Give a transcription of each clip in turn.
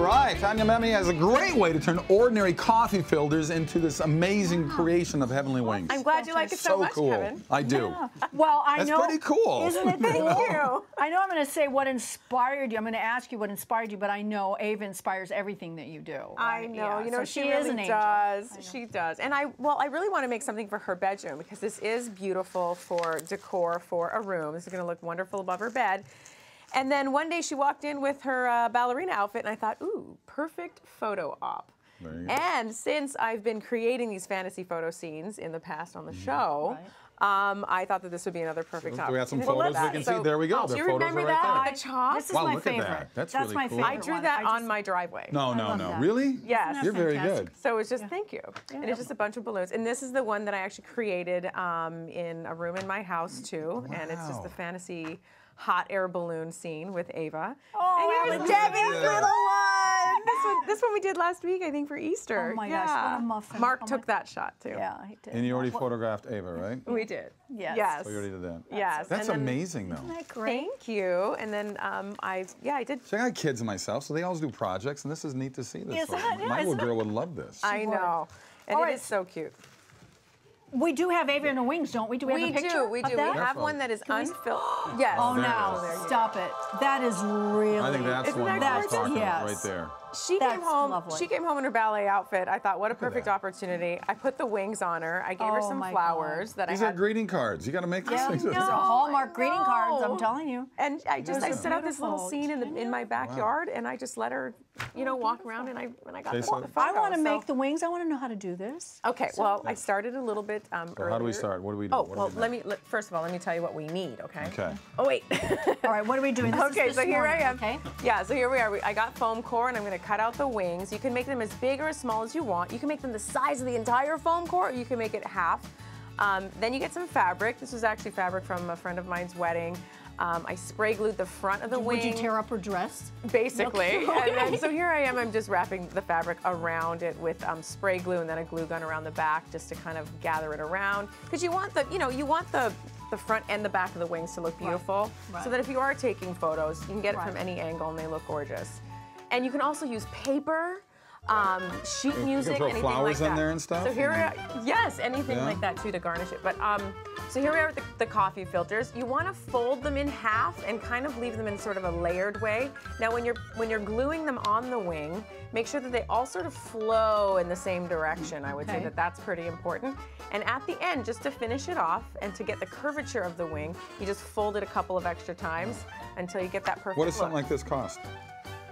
right. Tanya Memme has a great way to turn ordinary coffee filters into this amazing creation of Heavenly Wings. I'm glad you like it so much, cool. Kevin. I do. Yeah. Well, I know. That's pretty cool. Isn't it? Thank you. I know I'm going to say what inspired you. I'm going to ask you what inspired you, but I know Ava inspires everything that you do. Right? I know. Yeah. You know, so she really is an angel. She does. And I really want to make something for her bedroom because this is beautiful for decor for a room. This is going to look wonderful above her bed. And then one day she walked in with her ballerina outfit, and I thought, ooh, perfect photo op. And since I've been creating these fantasy photo scenes in the past on the show, I thought that this would be another perfect opportunity. We have some photos we can see. There we go. Do you remember that? The chalk? This is my favorite. That's really cool. I drew that on my driveway. No. Really? Yes. You're very good. So it's just, thank you. And it's just a bunch of balloons. And this is the one that I actually created in a room in my house, too. And it's just the fantasy hot air balloon scene with Ava. Oh, and here's Debbie's little one. This one we did last week, I think, for Easter. Oh my gosh, what a muffin. Mark took that shot too. Yeah, he did. And you already photographed Ava, right? We did. Yes. So you already did that. Yes. That's amazing, though. Isn't that great? Thank you. And then I did. So I got kids myself, so they always do projects, and this is neat to see this. My little girl would love this. I know. And it is so cute. We do have Ava in her wings, don't we? Do we have a picture? We do. We have one that is unfilled. Yes. Oh, no. Stop it. That is really... I think that's one that I was talking about right there. She came home in her ballet outfit. I thought, what a perfect opportunity. I put the wings on her. I gave her some flowers that I had. These are greeting cards. You got to make these things. These are Hallmark greeting cards, I'm telling you. And I set out this little scene in my backyard, and I just let her, you know, walk around, and I got the photos. I want to make the wings. I want to know how to do this. Okay, well, I started a little bit earlier. How do we start? What do we do? Oh, well, first of all, let me tell you what we need, okay? Okay. Oh, wait. All right, what are we doing? Okay, so here I am. Yeah, so here we are. I got foam core, and I'm going to cut out the wings. You can make them as big or as small as you want. You can make them the size of the entire foam core, or you can make it half. Then you get some fabric. This was actually fabric from a friend of mine's wedding. I spray glued the front of the wing. Would you tear up her dress? Basically. And then, so here I am, I'm just wrapping the fabric around it with spray glue and then a glue gun around the back just to kind of gather it around. Because you want the front and the back of the wings to look beautiful. Right. So that if you are taking photos, you can get it from any angle and they look gorgeous. And you can also use paper, sheet music, anything like that. You can throw flowers in there and stuff? So here like that too to garnish it. But so here we are with the coffee filters. You want to fold them in half and kind of leave them in sort of a layered way. Now when you're gluing them on the wing, make sure that they all sort of flow in the same direction. I would say that's pretty important. And at the end, just to finish it off and to get the curvature of the wing, you just fold it a couple of extra times until you get that perfect look. What does something like this cost?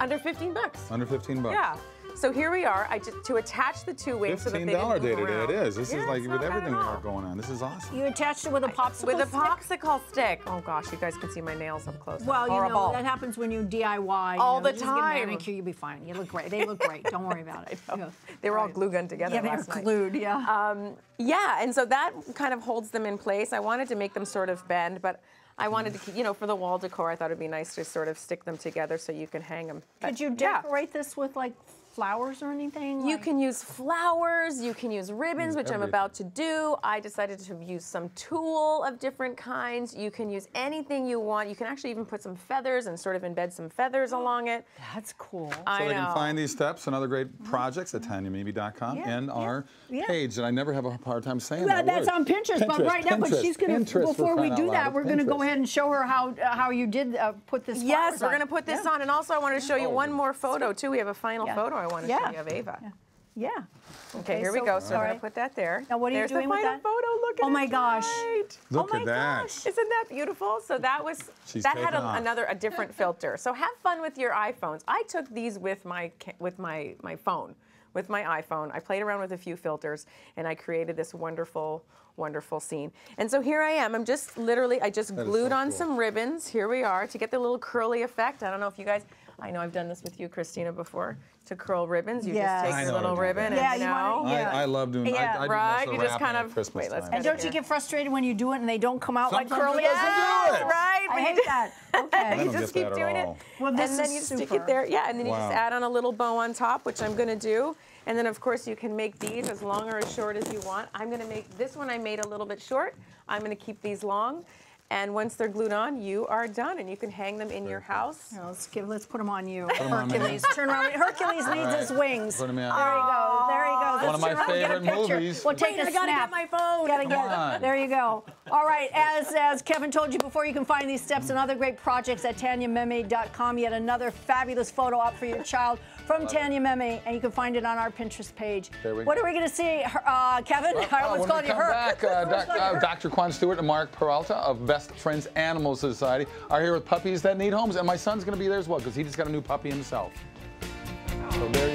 Under 15 bucks. Under 15 bucks. Yeah. So here we are. I just to attach the two wings so that they didn't move around. $15 day-to-day it is. This is like with everything we have going on. This is awesome. You attached it with a popsicle stick? With a popsicle stick. Oh gosh, you guys can see my nails up close. Well, you know, that happens when you DIY. All the time. You manicure, you'll be fine. You look great. They look great. Don't worry about it. They were all glue gunned together. Yeah, they were glued. Yeah. Yeah, and so that kind of holds them in place. I wanted to make them sort of bend, but I wanted to keep, you know, for the wall decor, I thought it'd be nice to sort of stick them together so you can hang them. But, could you decorate this with like flowers or anything? You can use flowers, you can use ribbons, which I'm about to do. I decided to use some tulle of different kinds. You can use anything you want. You can actually even put some feathers and sort of embed some feathers along it. That's cool. So I can find these steps and other great projects at TanyaMemme.com and our page. And I never have a hard time saying that. That's on Pinterest, but right now, but she's going to, before we do that, we're going to go ahead and show her how you did put this. Yes, we're going to put this on. And also, I wanted to show you one more photo, too. We have a final photo I want to show you of Ava. Okay, here we go. So we're going to put that there. Now, what are you doing with that? There's the final photo. Look at it. Oh, my gosh. Look at that. Isn't that beautiful? So that was, that had a different filter. So have fun with your iPhones. I took these with my iPhone. I played around with a few filters, and I created this wonderful, wonderful scene. And so here I am. I'm just literally, I just glued on some ribbons. Here we are to get the little curly effect. I don't know if you guys, I know I've done this with you, Christina, before. To curl ribbons, you just take your little ribbon and I love doing that. Right? You just kind of wait. And don't you get frustrated when you do it and they don't come out like curly? Yes, right. I hate that. Okay, you just keep doing it. Well, this is super. And then you stick it there. Yeah, and then you just add on a little bow on top, which I'm going to do. And then, of course, you can make these as long or as short as you want. I'm going to make this one. I made a little bit short. I'm going to keep these long. And once they're glued on, you are done, and you can hang them in your house. Yeah, let's put them on you. Hercules, turn around. Hercules needs his wings. Put him out. There you go. There you go. One of my favorite movies. Well, take a snap. I gotta get my phone. Gotta get it. There you go. All right. As Kevin told you before, you can find these steps and other great projects at TanyaMemme.com. Yet another fabulous photo op for your child from Tanya Memme, and you can find it on our Pinterest page. There we go. What are we gonna see, Kevin? I almost called you her. Dr. Quan Stewart and Mark Peralta of Best Friends Animal Society are here with puppies that need homes, and my son's going to be there as well because he just got a new puppy himself. So there you